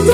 赤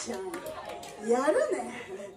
ちゃんやるね。